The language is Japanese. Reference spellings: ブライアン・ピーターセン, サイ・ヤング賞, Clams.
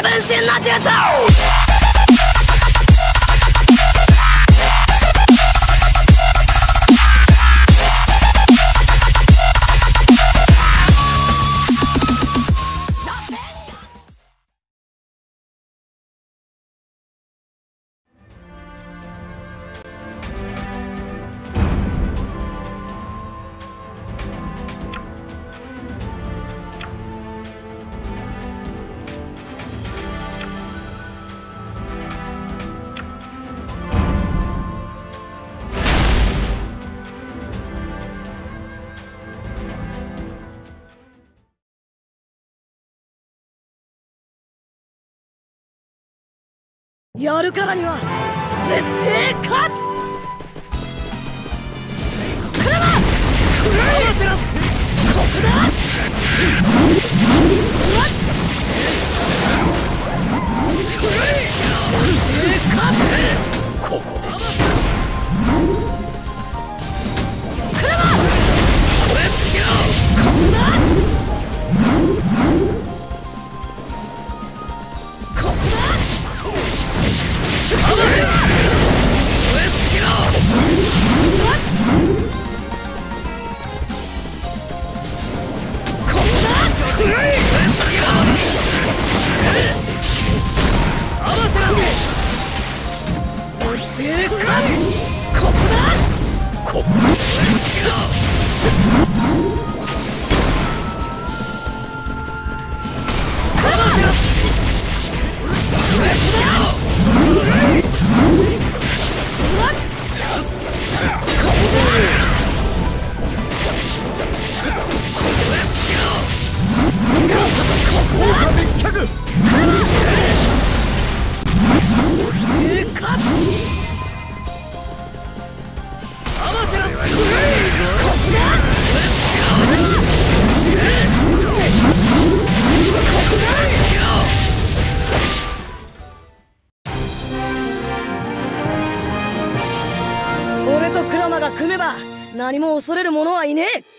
最温馨的节奏。やるからには絶対勝つ。 俺とクラマが組めば何も恐れるものはいねえ。